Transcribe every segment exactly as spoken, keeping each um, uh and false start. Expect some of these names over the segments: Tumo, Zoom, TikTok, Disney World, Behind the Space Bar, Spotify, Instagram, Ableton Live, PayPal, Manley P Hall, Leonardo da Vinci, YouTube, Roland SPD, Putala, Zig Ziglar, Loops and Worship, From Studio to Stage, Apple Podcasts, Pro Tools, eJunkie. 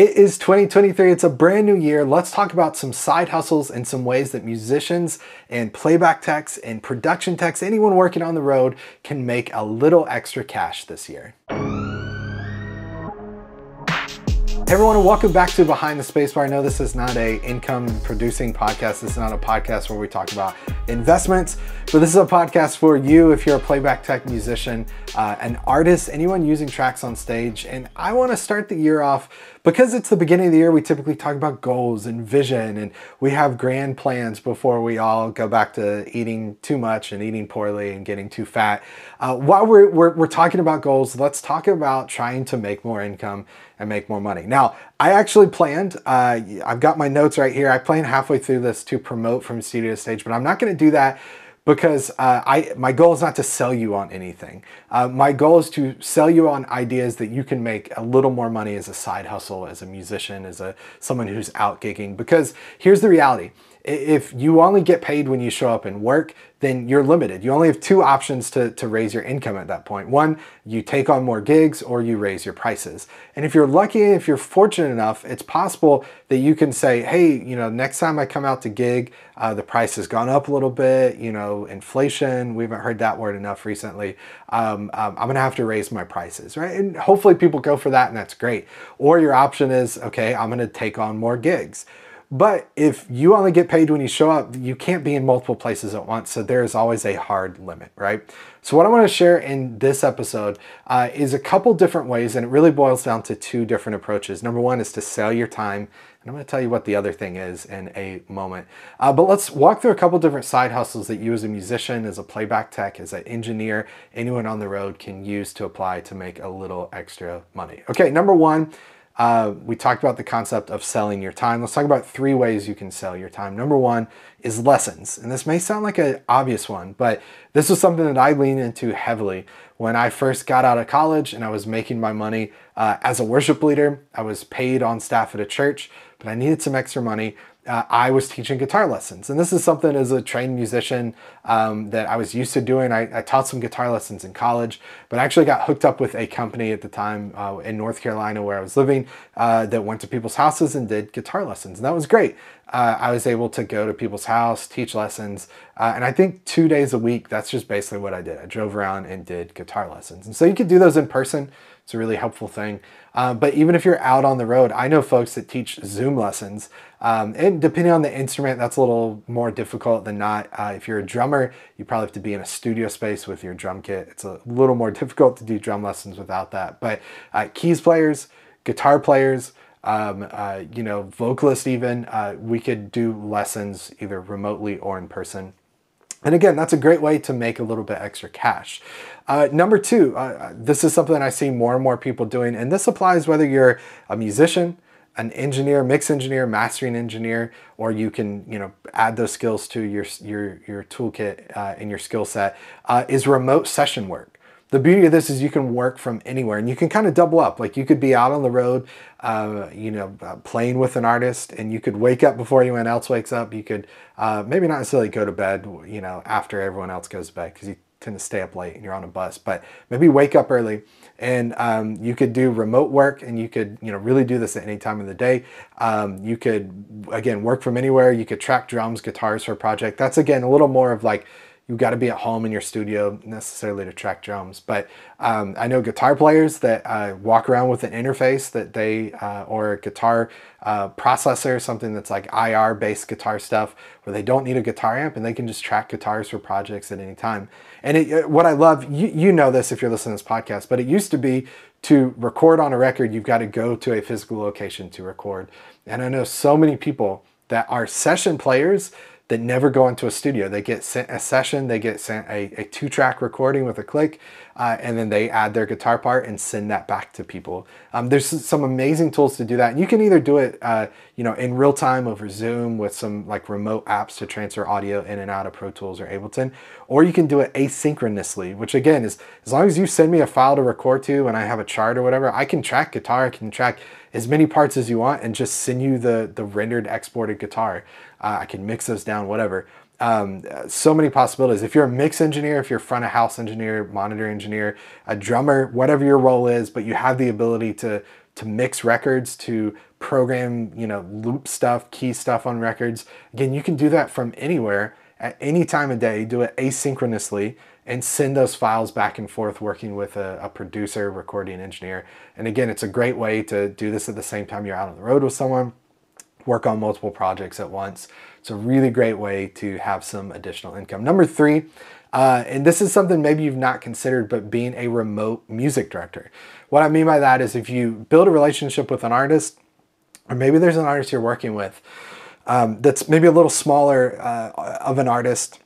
It is twenty twenty-three, it's a brand new year. Let's talk about some side hustles and some ways that musicians and playback techs and production techs, anyone working on the road, can make a little extra cash this year. Hey everyone, and welcome back to Behind the Space Bar. I know this is not a income producing podcast. This is not a podcast where we talk about investments, but this is a podcast for you if you're a playback tech musician, uh, an artist, anyone using tracks on stage. And I wanna start the year off, because it's the beginning of the year, we typically talk about goals and vision, and we have grand plans before we all go back to eating too much and eating poorly and getting too fat. Uh, while we're, we're, we're talking about goals, let's talk about trying to make more income and make more money. Now, I actually planned, uh, I've got my notes right here, I planned halfway through this to promote From Studio to Stage, but I'm not gonna do that because uh, I my goal is not to sell you on anything. Uh, my goal is to sell you on ideas that you can make a little more money as a side hustle, as a musician, as a someone who's out gigging, because here's the reality. If you only get paid when you show up and work, then you're limited. You only have two options to, to raise your income at that point. One, you take on more gigs, or you raise your prices. And if you're lucky, if you're fortunate enough, it's possible that you can say, hey, you know, next time I come out to gig, uh, the price has gone up a little bit, you know, inflation, we haven't heard that word enough recently. Um, um, I'm gonna have to raise my prices, right? And hopefully people go for that, and that's great. Or your option is, okay, I'm gonna take on more gigs. But if you only get paid when you show up, you can't be in multiple places at once, so there is always a hard limit, right? So what I want to share in this episode uh, is a couple different ways, and it really boils down to two different approaches. Number one is to sell your time, and I'm going to tell you what the other thing is in a moment. Uh, but let's walk through a couple different side hustles that you as a musician, as a playback tech, as an engineer, anyone on the road can use to apply to make a little extra money. Okay, number one. Uh, we talked about the concept of selling your time. Let's talk about three ways you can sell your time. Number one is lessons. And this may sound like an obvious one, but this was something that I leaned into heavily. When I first got out of college and I was making my money uh, as a worship leader, I was paid on staff at a church, but I needed some extra money. Uh, I was teaching guitar lessons. And this is something as a trained musician um, that I was used to doing. I, I taught some guitar lessons in college, but I actually got hooked up with a company at the time uh, in North Carolina where I was living uh, that went to people's houses and did guitar lessons. And that was great. Uh, I was able to go to people's house, teach lessons. Uh, and I think two days a week, that's just basically what I did. I drove around and did guitar lessons. And so you could do those in person. It's a really helpful thing. Uh, but even if you're out on the road, I know folks that teach Zoom lessons. Um, and depending on the instrument, that's a little more difficult than not. Uh, if you're a drummer, you probably have to be in a studio space with your drum kit. It's a little more difficult to do drum lessons without that. But uh, keys players, guitar players, um, uh, you know, vocalists even, uh, we could do lessons either remotely or in person. And again, that's a great way to make a little bit extra cash. Uh, number two, uh, this is something that I see more and more people doing, and this applies whether you're a musician, an engineer, mix engineer, mastering engineer, or you can, you know, add those skills to your, your, your toolkit uh, and your skill set, uh, is remote session work. The beauty of this is you can work from anywhere, and you can kind of double up. Like you could be out on the road, uh, you know, uh, playing with an artist, and you could wake up before anyone else wakes up. You could uh, maybe not necessarily go to bed, you know, after everyone else goes to bed, because you tend to stay up late and you're on a bus, but maybe wake up early, and um, you could do remote work, and you could, you know, really do this at any time of the day. Um, you could, again, work from anywhere. You could track drums, guitars for a project. That's, again, a little more of like, you've got to be at home in your studio necessarily to track drums. But um, I know guitar players that uh, walk around with an interface that they, uh, or a guitar uh, processor, something that's like I R based guitar stuff, where they don't need a guitar amp and they can just track guitars for projects at any time. And it, what I love, you, you know this if you're listening to this podcast, but it used to be to record on a record, you've got to go to a physical location to record. And I know so many people that are session players that never go into a studio. They get sent a session, they get sent a, a two-track recording with a click, uh, and then they add their guitar part and send that back to people. Um, there's some amazing tools to do that. And you can either do it uh, you know, in real time over Zoom with some like remote apps to transfer audio in and out of Pro Tools or Ableton, or you can do it asynchronously, which again is, as long as you send me a file to record to and I have a chart or whatever, I can track guitar, I can track as many parts as you want and just send you the, the rendered exported guitar. Uh, I can mix those down, whatever. Um, so many possibilities. If you're a mix engineer, if you're a front of house engineer, monitor engineer, a drummer, whatever your role is, but you have the ability to, to mix records, to program, you know, loop stuff, key stuff on records. Again, you can do that from anywhere at any time of day, do it asynchronously, and send those files back and forth working with a, a producer, recording engineer. And again, it's a great way to do this at the same time you're out on the road with someone, work on multiple projects at once. It's a really great way to have some additional income. Number three, uh, and this is something maybe you've not considered, but being a remote music director. What I mean by that is if you build a relationship with an artist, or maybe there's an artist you're working with um, that's maybe a little smaller uh, of an artist,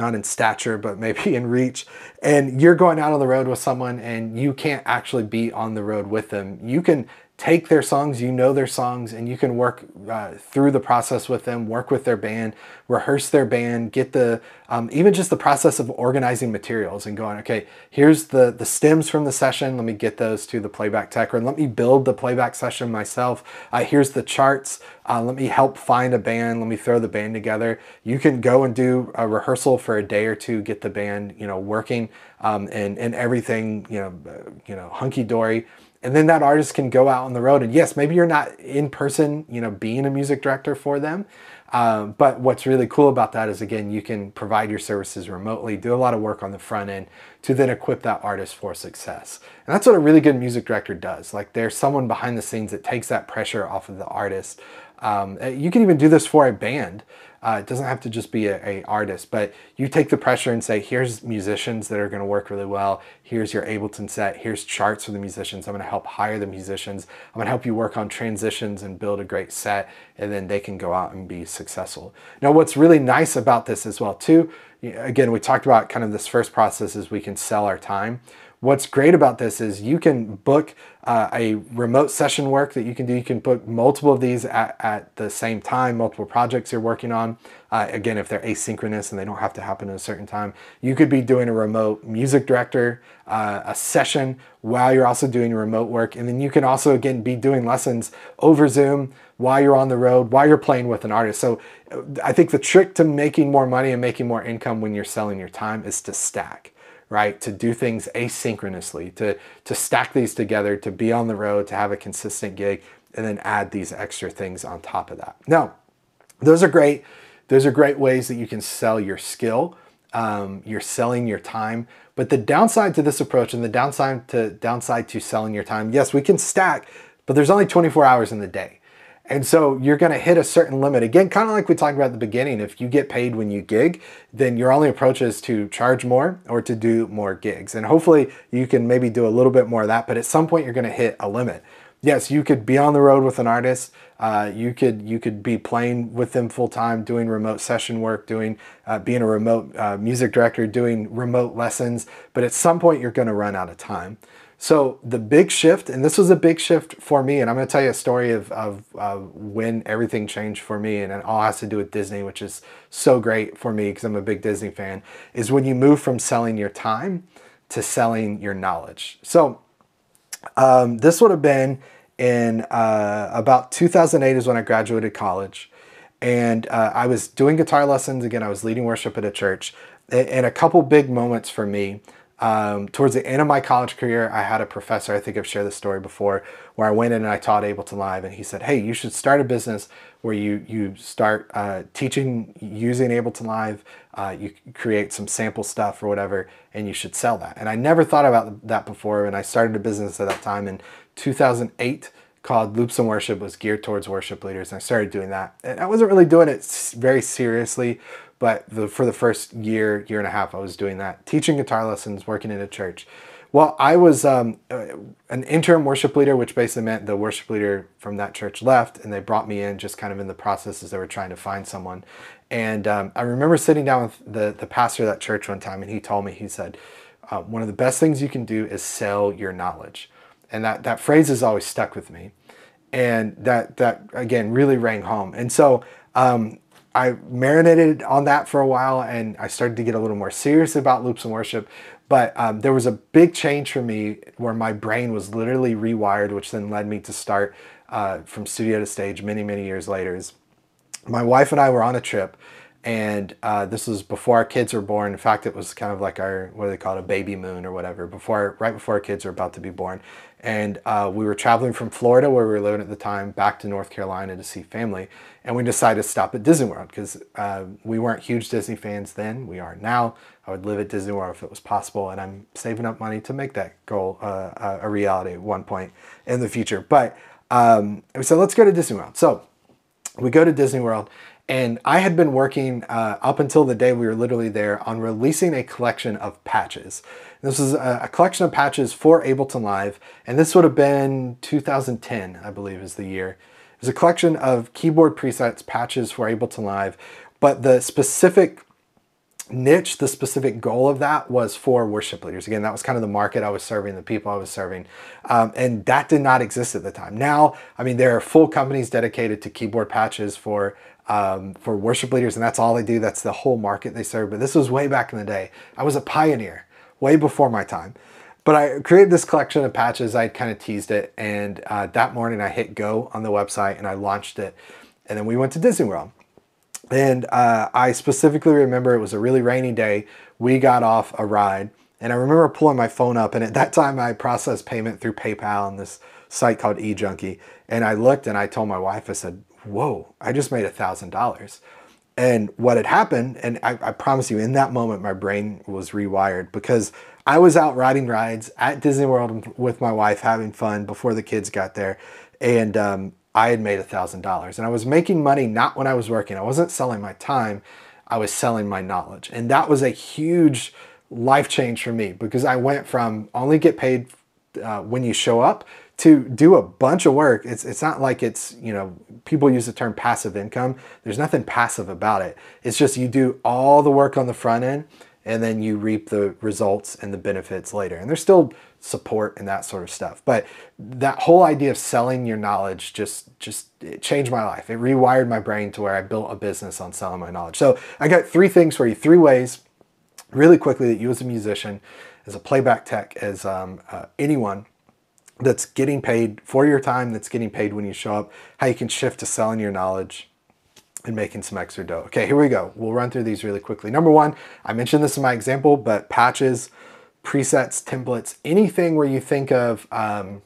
not in stature, but maybe in reach, and you're going out on the road with someone and you can't actually be on the road with them. You can take their songs, you know their songs, and you can work uh, through the process with them, work with their band, rehearse their band, get the, um, even just the process of organizing materials and going, okay, here's the, the stems from the session, let me get those to the playback tech, or let me build the playback session myself, uh, here's the charts, uh, let me help find a band, let me throw the band together. You can go and do a rehearsal for a day or two, get the band, you know, working um, and, and everything, you know, uh, you know, hunky-dory. And then that artist can go out on the road, and yes, maybe you're not in person, you know, being a music director for them. Um, but what's really cool about that is, again, you can provide your services remotely, do a lot of work on the front end to then equip that artist for success. And that's what a really good music director does. Like, there's someone behind the scenes that takes that pressure off of the artist. Um, you can even do this for a band. Uh, it doesn't have to just be a, a artist, but you take the pressure and say, here's musicians that are going to work really well. Here's your Ableton set. Here's charts for the musicians. I'm going to help hire the musicians. I'm going to help you work on transitions and build a great set, and then they can go out and be successful. Now, what's really nice about this as well, too, again, we talked about kind of this first process is we can sell our time. What's great about this is you can book uh, a remote session work that you can do. You can book multiple of these at, at the same time, multiple projects you're working on. Uh, again, if they're asynchronous and they don't have to happen at a certain time, you could be doing a remote music director, uh, a session while you're also doing remote work. And then you can also, again, be doing lessons over Zoom while you're on the road, while you're playing with an artist. So I think the trick to making more money and making more income when you're selling your time is to stack. Right? To do things asynchronously, to, to stack these together, to be on the road, to have a consistent gig, and then add these extra things on top of that. Now, those are great. Those are great ways that you can sell your skill. Um, you're selling your time, but the downside to this approach and the downside to, downside to selling your time, yes, we can stack, but there's only twenty-four hours in the day. And so you're gonna hit a certain limit. Again, kind of like we talked about at the beginning, if you get paid when you gig, then your only approach is to charge more or to do more gigs. And hopefully you can maybe do a little bit more of that, but at some point you're gonna hit a limit. Yes, you could be on the road with an artist, uh, you could you could be playing with them full time, doing remote session work, doing uh, being a remote uh, music director, doing remote lessons, but at some point you're gonna run out of time. So the big shift, and this was a big shift for me, and I'm going to tell you a story of, of, of when everything changed for me, and it all has to do with Disney, which is so great for me because I'm a big Disney fan, is when you move from selling your time to selling your knowledge. So um, this would have been in uh, about two thousand eight is when I graduated college, and uh, I was doing guitar lessons. Again, I was leading worship at a church, and a couple big moments for me. Um, towards the end of my college career, I had a professor, I think I've shared this story before, where I went in and I taught Ableton Live, and he said, hey, you should start a business where you, you start uh, teaching using Ableton Live, uh, you create some sample stuff or whatever, and you should sell that. And I never thought about that before, and I started a business at that time in two thousand eight called Loops and Worship. Was geared towards worship leaders, and I started doing that. And I wasn't really doing it very seriously, but the, for the first year, year and a half, I was doing that, teaching guitar lessons, working in a church. Well, I was um, an interim worship leader, which basically meant the worship leader from that church left, and they brought me in just kind of in the process as they were trying to find someone. And um, I remember sitting down with the, the pastor of that church one time, and he told me, he said, uh, one of the best things you can do is sell your knowledge. And that, that phrase has always stuck with me. And that, that again, really rang home. And so, um, I marinated on that for a while, and I started to get a little more serious about Loops and Worship, but um, there was a big change for me where my brain was literally rewired, which then led me to start uh, From Studio to Stage many, many years later. My wife and I were on a trip, and uh, this was before our kids were born. In fact, it was kind of like our, what do they call it, a baby moon or whatever, before, right before our kids were about to be born. And uh, we were traveling from Florida, where we were living at the time, back to North Carolina to see family. And we decided to stop at Disney World because uh, we weren't huge Disney fans then. We are now. I would live at Disney World if it was possible. And I'm saving up money to make that goal uh, a reality at one point in the future. But um, we said, let's go to Disney World. So we go to Disney World. And I had been working uh, up until the day we were literally there on releasing a collection of patches. This was a, a collection of patches for Ableton Live, and this would have been two thousand ten, I believe, is the year. It was a collection of keyboard presets, patches for Ableton Live, but the specific niche, the specific goal of that was for worship leaders. Again, that was kind of the market I was serving, the people I was serving, um, and that did not exist at the time. Now, I mean, there are full companies dedicated to keyboard patches for Um, for worship leaders, and that's all they do. That's the whole market they serve. But this was way back in the day. I was a pioneer, way before my time. But I created this collection of patches. I kind of teased it, and uh, that morning I hit go on the website and I launched it. And then we went to Disney World. And uh, I specifically remember it was a really rainy day. We got off a ride, and I remember pulling my phone up. And at that time, I processed payment through PayPal on this site called eJunkie. And I looked, and I told my wife, I said, whoa, I just made a thousand dollars. And what had happened, and I, I promise you, in that moment, my brain was rewired, because I was out riding rides at Disney World with my wife, having fun before the kids got there. And um, I had made a thousand dollars, and I was making money, not when I was working. I wasn't selling my time. I was selling my knowledge. And that was a huge life change for me, because I went from only get paid uh, when you show up to do a bunch of work. It's, it's not like it's, you know, people use the term passive income. There's nothing passive about it. It's just you do all the work on the front end, and then you reap the results and the benefits later. And there's still support and that sort of stuff. But that whole idea of selling your knowledge just, just it changed my life. It rewired my brain to where I built a business on selling my knowledge. So I got three things for you, three ways really quickly that you as a musician, as a playback tech, as um, uh, anyone that's getting paid for your time, that's getting paid when you show up, how you can shift to selling your knowledge and making some extra dough. Okay, here we go. We'll run through these really quickly. Number one, I mentioned this in my example, but patches, presets, templates, anything where you think of, um,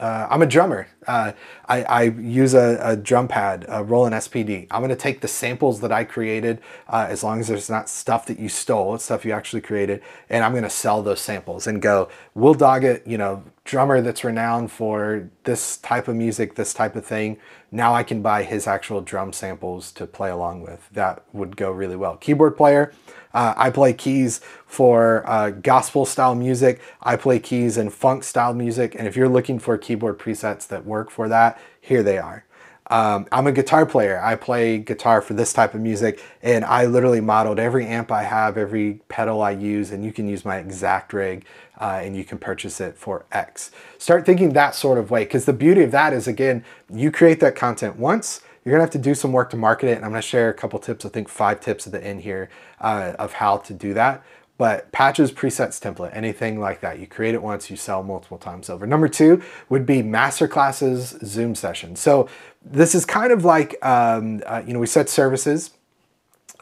uh, I'm a drummer. Uh, I, I use a, a drum pad, a Roland S P D. I'm gonna take the samples that I created, uh, as long as there's not stuff that you stole, it's stuff you actually created, and I'm gonna sell those samples and go, we'll dog it, you know, drummer that's renowned for this type of music, this type of thing. Now I can buy his actual drum samples to play along with. That would go really well. Keyboard player, uh, I play keys for uh, gospel style music. I play keys in funk style music. And if you're looking for keyboard presets that work for that, here they are. Um, I'm a guitar player. I play guitar for this type of music, and I literally modeled every amp I have, every pedal I use, and you can use my exact rig, uh, and you can purchase it for X. Start thinking that sort of way, because the beauty of that is, again, you create that content once, you're gonna have to do some work to market it, and I'm gonna share a couple tips, I think five tips at the end here uh, of how to do that. But patches, presets, template, anything like that. You create it once, you sell multiple times over. Number two would be masterclasses, Zoom sessions. So this is kind of like, um, uh, you know, we said services.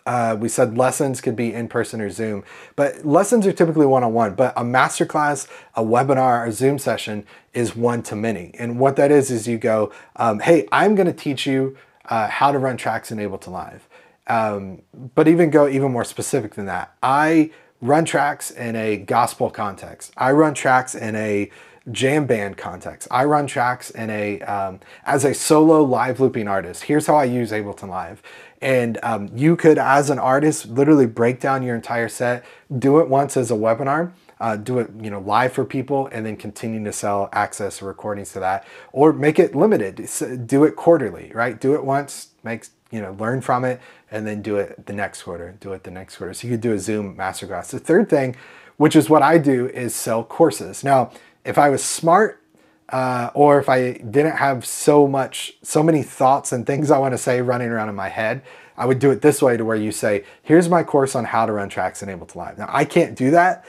Uh, we said lessons could be in-person or Zoom, but lessons are typically one-on-one, but a masterclass, a webinar, a Zoom session is one-to-many. And what that is, is you go, um, hey, I'm gonna teach you uh, how to run tracks in Ableton Live. Um, but even go even more specific than that. I run tracks in a gospel context. I run tracks in a jam band context. I run tracks in a, um, as a solo live looping artist. Here's how I use Ableton Live. And um, you could, as an artist, literally break down your entire set, do it once as a webinar, uh, do it, you know, live for people, and then continue to sell access or recordings to that, or make it limited. Do it quarterly, right? Do it once, make, you know, learn from it, and then do it the next quarter, do it the next quarter. So you could do a Zoom masterclass. The third thing, which is what I do, is sell courses. Now, if I was smart, uh, or if I didn't have so much, so many thoughts and things I want to say running around in my head, I would do it this way, to where you say, here's my course on how to run tracks in Ableton Live. Now, I can't do that.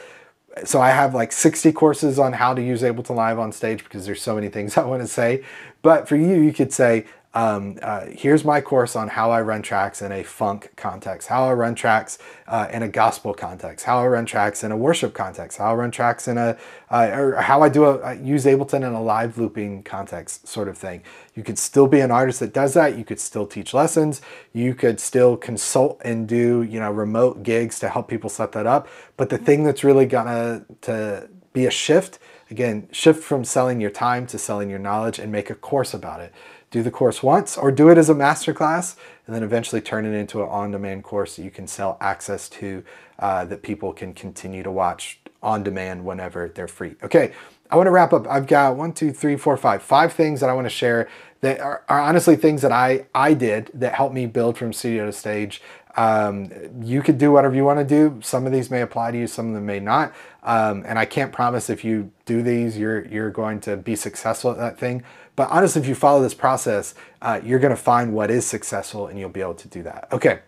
So I have like sixty courses on how to use Ableton Live on stage, because there's so many things I want to say. But for you, you could say, um, uh, here's my course on how I run tracks in a funk context, how I run tracks uh, in a gospel context, how I run tracks in a worship context, how I run tracks in a, uh, or how I do a, use Ableton in a live looping context sort of thing. You could still be an artist that does that. You could still teach lessons. You could still consult and do, you know, remote gigs to help people set that up. But the thing that's really gonna to be a shift, again, shift from selling your time to selling your knowledge and make a course about it. Do the course once or do it as a masterclass and then eventually turn it into an on-demand course that you can sell access to uh, that people can continue to watch on demand whenever they're free. Okay, I wanna wrap up. I've got one, two, three, four, five, five things that I wanna share that are, are honestly things that I, I did that helped me build From Studio to Stage. Um, you could do whatever you wanna do. Some of these may apply to you, some of them may not. Um, and I can't promise if you do these, you're, you're going to be successful at that thing. But honestly, if you follow this process, uh, you're gonna find what is successful and you'll be able to do that. Okay,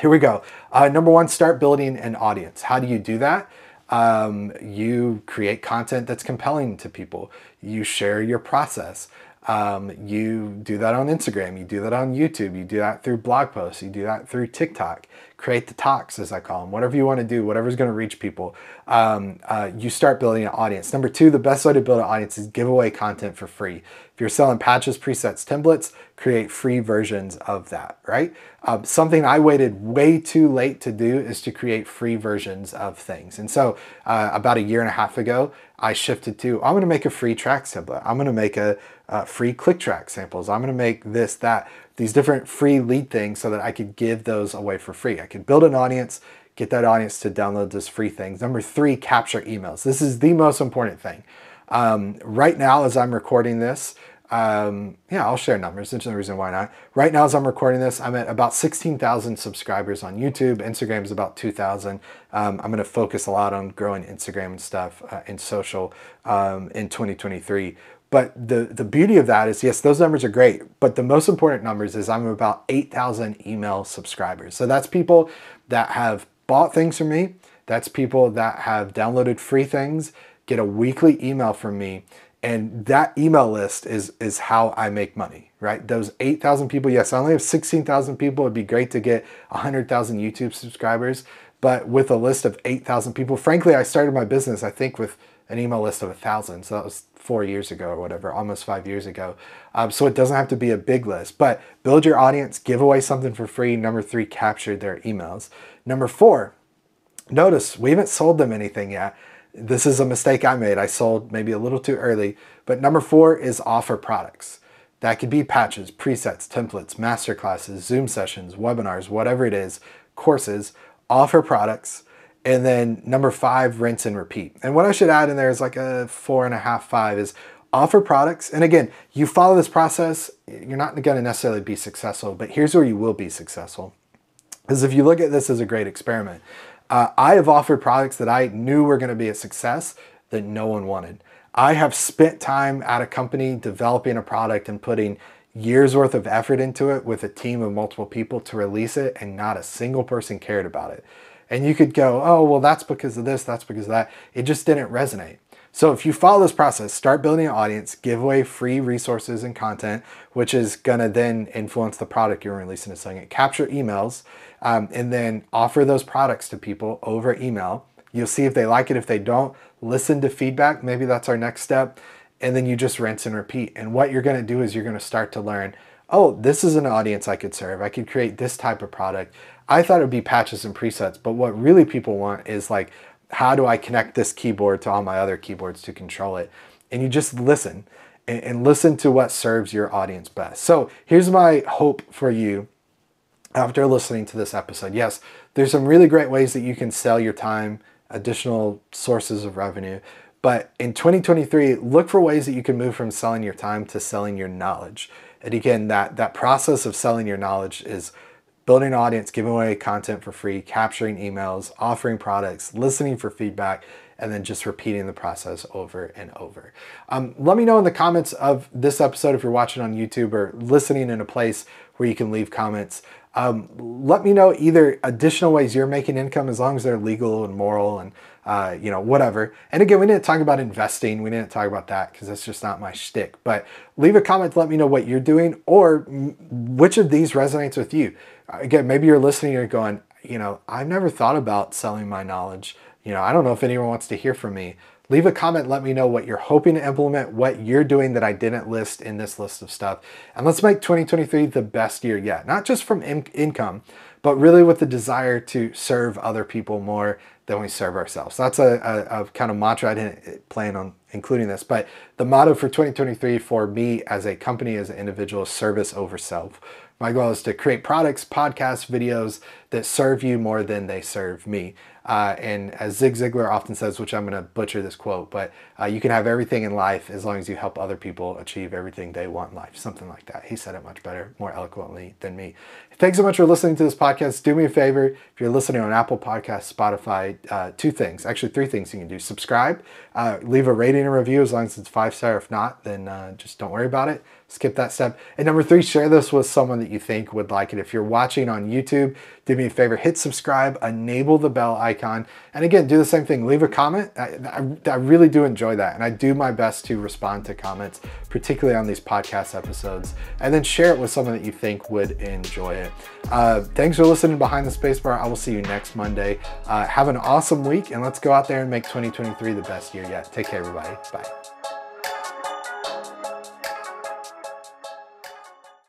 here we go. Uh, number one, start building an audience. How do you do that? Um, you create content that's compelling to people. You share your process. Um, you do that on Instagram. You do that on YouTube. You do that through blog posts. You do that through TikTok. Create the talks, as I call them. Whatever you want to do, whatever's going to reach people. Um, uh, you start building an audience. Number two, the best way to build an audience is give away content for free. If you're selling patches, presets, templates, create free versions of that, right? Um, something I waited way too late to do is to create free versions of things. And so uh, about a year and a half ago, I shifted to, I'm gonna make a free track template. I'm gonna make a uh, free click track samples. I'm gonna make this, that, these different free lead things so that I could give those away for free. I could build an audience, get that audience to download those free things. Number three, capture emails. This is the most important thing. Um, right now, as I'm recording this, um, yeah, I'll share numbers. There's no reason why not. Right now, as I'm recording this, I'm at about sixteen thousand subscribers on YouTube. Instagram is about two thousand. Um, I'm going to focus a lot on growing Instagram and stuff uh, and social um, in twenty twenty-three. But the, the beauty of that is, yes, those numbers are great, but the most important numbers is I'm about eight thousand email subscribers. So that's people that have bought things from me. That's people that have downloaded free things, get a weekly email from me, and that email list is, is how I make money, right? Those eight thousand people, yes, I only have sixteen thousand people. It'd be great to get one hundred thousand YouTube subscribers, but with a list of eight thousand people, frankly, I started my business, I think, with an email list of one thousand. So that was four years ago or whatever, almost five years ago. Um, so it doesn't have to be a big list, but build your audience, give away something for free. Number three, capture their emails. Number four, notice we haven't sold them anything yet. This is a mistake I made. I sold maybe a little too early, but number four is offer products. That could be patches, presets, templates, masterclasses, Zoom sessions, webinars, whatever it is, courses, offer products. And then number five, rinse and repeat. And what I should add in there is like a four and a half, five is offer products. And again, you follow this process, you're not gonna necessarily be successful, but here's where you will be successful. Because if you look at this as a great experiment, Uh, I have offered products that I knew were gonna be a success that no one wanted. I have spent time at a company developing a product and putting years worth of effort into it with a team of multiple people to release it, and not a single person cared about it. And you could go, oh, well, that's because of this, that's because of that. It just didn't resonate. So if you follow this process, start building an audience, give away free resources and content, which is gonna then influence the product you're releasing and selling it. Capture emails, um, and then offer those products to people over email. You'll see if they like it. If they don't, listen to feedback. Maybe that's our next step. And then you just rinse and repeat. And what you're gonna do is you're gonna start to learn, oh, this is an audience I could serve. I could create this type of product. I thought it would be patches and presets, but what really people want is like, how do I connect this keyboard to all my other keyboards to control it? And you just listen and, and listen to what serves your audience best. So here's my hope for you after listening to this episode. Yes, there's some really great ways that you can sell your time, additional sources of revenue. But in twenty twenty-three, look for ways that you can move from selling your time to selling your knowledge. And again, that, that process of selling your knowledge is building an audience, giving away content for free, capturing emails, offering products, listening for feedback, and then just repeating the process over and over. Um, let me know in the comments of this episode if you're watching on YouTube or listening in a place where you can leave comments. Um, let me know either additional ways you're making income, as long as they're legal and moral and uh, you know, whatever. And again, we didn't talk about investing. We didn't talk about that because that's just not my shtick. But leave a comment to let me know what you're doing or which of these resonates with you. Again, maybe you're listening and you're going, you know, I've never thought about selling my knowledge. You know, I don't know if anyone wants to hear from me. Leave a comment, let me know what you're hoping to implement, what you're doing that I didn't list in this list of stuff. And let's make twenty twenty-three the best year yet, not just from in income, but really with the desire to serve other people more than we serve ourselves. That's a, a, a kind of mantra I didn't plan on including this, but the motto for twenty twenty-three for me as a company, as an individual, is service over self. My goal is to create products, podcasts, videos that serve you more than they serve me. Uh, and as Zig Ziglar often says, which I'm going to butcher this quote, but uh, you can have everything in life as long as you help other people achieve everything they want in life. Something like that. He said it much better, more eloquently than me. Thanks so much for listening to this podcast. Do me a favor. If you're listening on Apple Podcasts, Spotify, uh, two things, actually three things you can do. Subscribe, uh, leave a rating and review as long as it's five star. If not, then uh, just don't worry about it. Skip that step. And number three, share this with someone that you think would like it. If you're watching on YouTube, do me a favor, hit subscribe, enable the bell icon. And again, do the same thing, leave a comment. I, I, I really do enjoy that. And I do my best to respond to comments, particularly on these podcast episodes, and then share it with someone that you think would enjoy it. Uh, thanks for listening to Behind the Space Bar. I will see you next Monday. Uh, have an awesome week and let's go out there and make twenty twenty-three the best year yet. Take care, everybody. Bye.